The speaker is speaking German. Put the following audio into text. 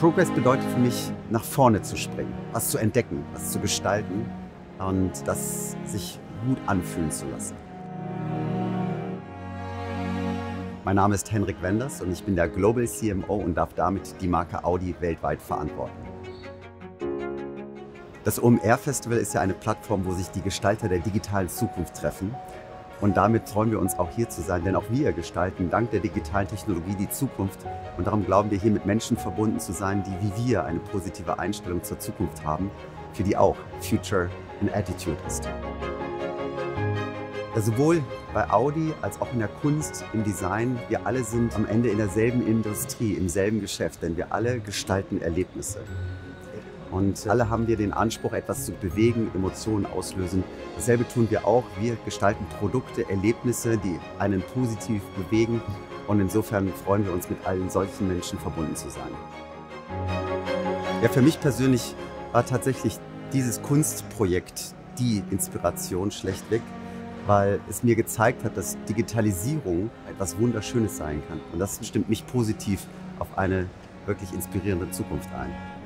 Progress bedeutet für mich, nach vorne zu springen, was zu entdecken, was zu gestalten und das sich gut anfühlen zu lassen. Mein Name ist Henrik Wenders und ich bin der Global CMO und darf damit die Marke Audi weltweit verantworten. Das OMR Festival ist ja eine Plattform, wo sich die Gestalter der digitalen Zukunft treffen. Und damit freuen wir uns auch hier zu sein, denn auch wir gestalten dank der digitalen Technologie die Zukunft. Und darum glauben wir, hier mit Menschen verbunden zu sein, die wie wir eine positive Einstellung zur Zukunft haben, für die auch Future an Attitude ist. Ja, sowohl bei Audi als auch in der Kunst, im Design, wir alle sind am Ende in derselben Industrie, im selben Geschäft, denn wir alle gestalten Erlebnisse. Und alle haben wir den Anspruch, etwas zu bewegen, Emotionen auslösen. Dasselbe tun wir auch. Wir gestalten Produkte, Erlebnisse, die einen positiv bewegen. Und insofern freuen wir uns, mit allen solchen Menschen verbunden zu sein. Ja, für mich persönlich war tatsächlich dieses Kunstprojekt die Inspiration schlechtweg, weil es mir gezeigt hat, dass Digitalisierung etwas Wunderschönes sein kann. Und das stimmt mich positiv auf eine wirklich inspirierende Zukunft ein.